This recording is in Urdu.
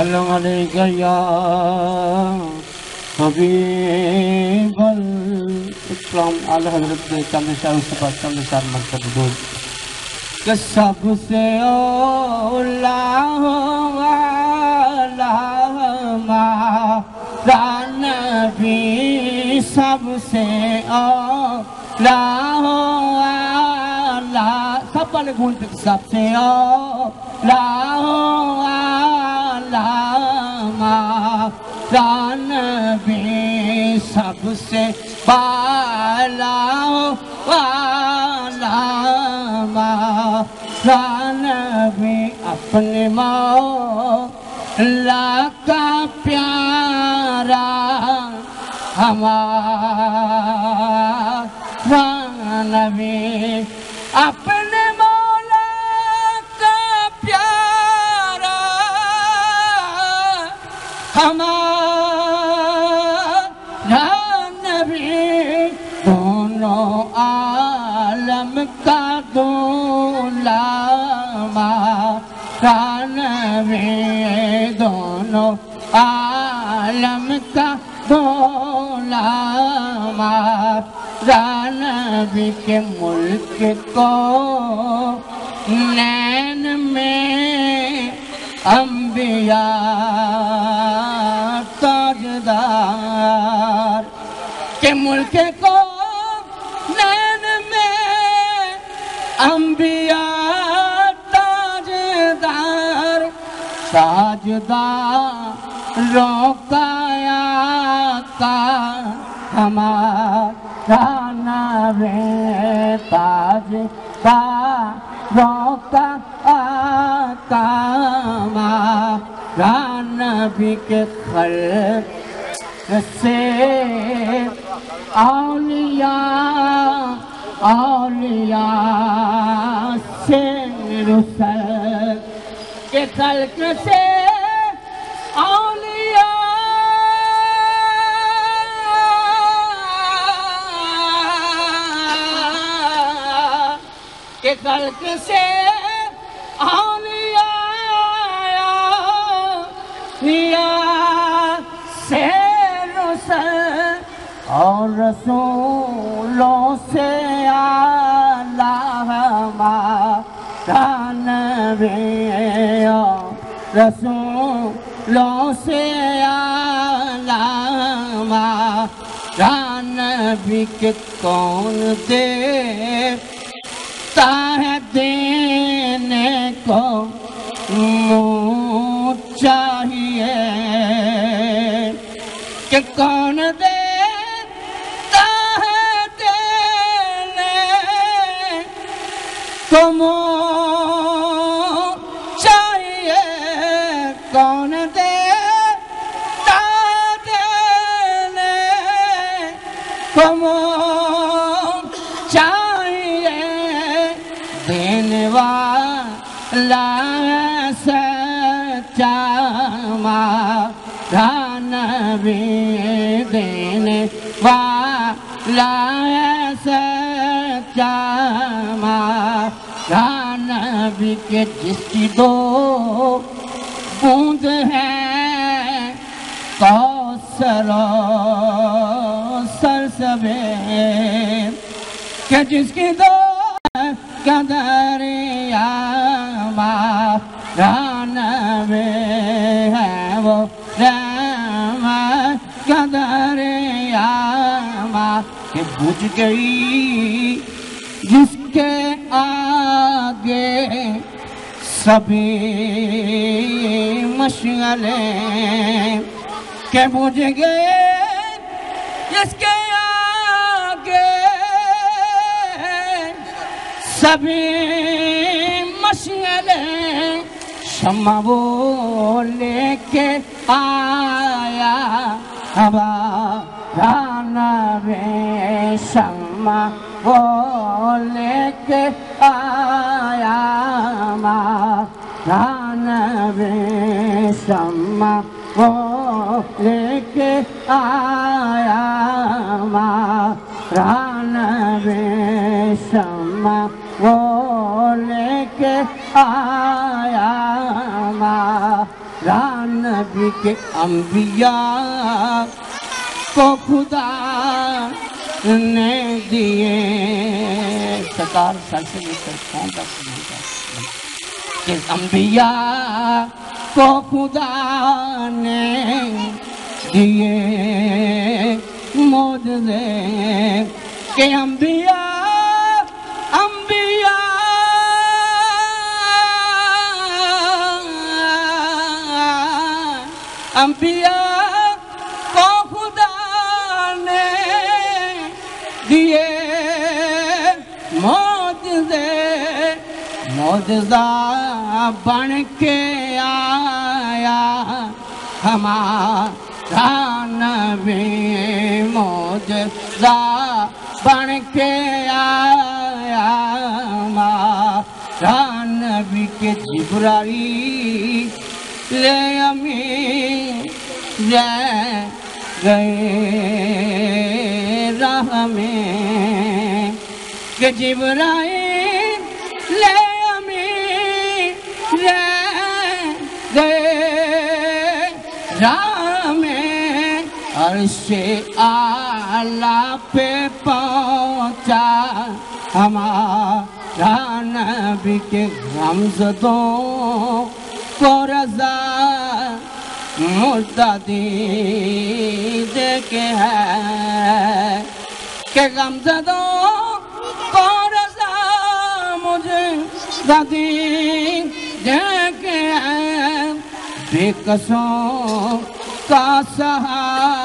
سلام علیک یا حبیب الاسلام اعلی حضرت نے کم اشار مکتب دو کہ سب سے اللہ والا ہمارا نبی، سب سے اللہ والا، سب والے گھونتے کہ سب سے اللہ والا ہمارا نبی، سب سے بالا والا نبی، اپنے مولا کا پیارا ہمارا نبی، اپنے مولا کا پیارا ہمارا نبی، دونوں عالم کا ہمارا نبی، دونوں عالم کا دولا ہمارا نبی، کے ملک کو نین میں انبیاء تاجدار، کے ملک کو نین میں انبیاء ساجداروں کا آقا ہمارا نبی، ساجداروں کا آقا ہمارا نبی، کے خلق سے اولیاء سے رسل، کے خلق سے اولیاء، کے خلق سے اولیاء سے رسل، اور رسولوں سے اعلیٰ ہمارا نبی، رسولوں سے اعلیٰ ہمارا نبی، کے کون دیتا ہے دینے کو منہ چاہیے، کہ کون دے تم چاہیے، کون دیتا دینے تم چاہیے، دینے والا سچا ہمارا نبی، دینے والا سچا ہمارا نبی، کے جس کی دو بوند ہیں کوثر و سرسبیل، کہ جس کی دو دریا ہمارا نبی ہے، وہ رحمت کا دریا کہ بجھ گئی، جس کے آگے سبھی مشعلیں، کہ بجھ گئے جس کے آگے سبھی مشعلیں، شمع وہ لے کے آیا ہمارا نبی، شمع وہ لے کے آیا ہمارا نبی، شمع وہ لے کے آیا ہمارا نبی، شمع وہ لے کے آیا ہمارا نبی۔ نبی کے انبیاء کو خدا نے دیے. سرکار سر سے لے کر پاؤں تک کہ انبیاء کو خدا نے دیے معجزے کہ انبیاء انبیاء انبیاء کو خدا نے دیے معجزے. معجزہ بن کے آیا ہمارا نبی, معجزہ بن کے آیا ہمارا نبی کے جبرائیل امین جائے گئے راہ میں کہ جبرائیل لے امین جائے گئے راہ میں. عرش اعلیٰ پہ پہنچا ہمارا نبی کے غمزدوں کو رضا مرتدی دے کے ہے کہ غمزدوں کو رضا مرتدی دے کے ہے. بے قصوں کا سہارا